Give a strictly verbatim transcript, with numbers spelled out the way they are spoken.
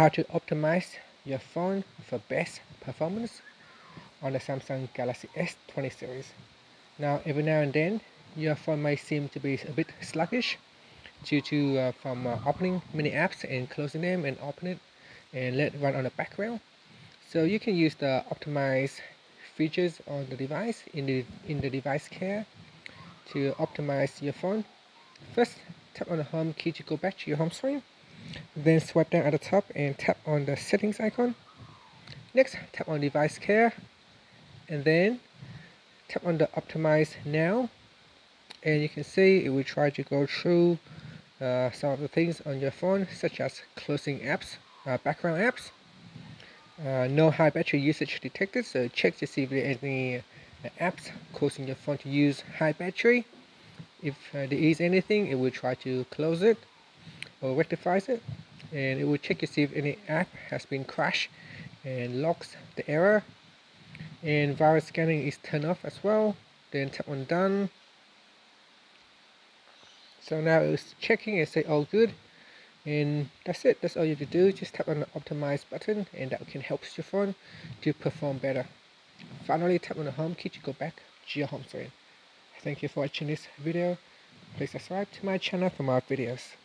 How to optimize your phone for best performance on the Samsung Galaxy S twenty series. Now, every now and then, your phone may seem to be a bit sluggish due to uh, from uh, opening many apps and closing them and open it and let it run on the background. So you can use the optimize features on the device in the in the device care to optimize your phone. First, tap on the home key to go back to your home screen. Then swipe down at the top and tap on the settings icon. Next, tap on device care, and then tap on the optimize now, and you can see it will try to go through uh, some of the things on your phone, such as closing apps, uh, background apps, uh, no high battery usage detected, so check to see if there are any uh, apps causing your phone to use high battery. If uh, there is anything, it will try to close it or rectifies it, and it will check to see if any app has been crashed and logs the error. And virus scanning is turned off as well. Then tap on done. So now it's checking and say all good, and that's it. That's all you have to do. Just tap on the optimize button, and that can help your phone to perform better. Finally, tap on the home key to go back to your home screen. Thank you for watching this video. Please subscribe to my channel for more videos.